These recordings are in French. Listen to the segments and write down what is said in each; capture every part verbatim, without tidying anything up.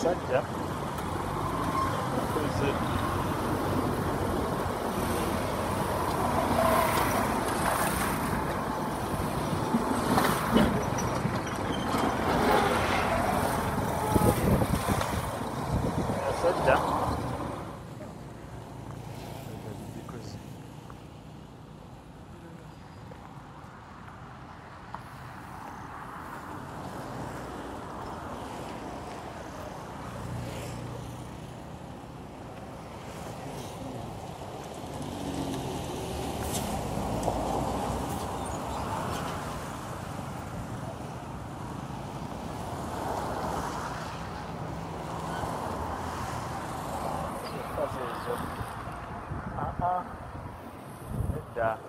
side? Yep. That is it. Yeah.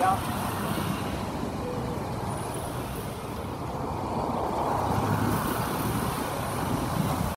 Yeah.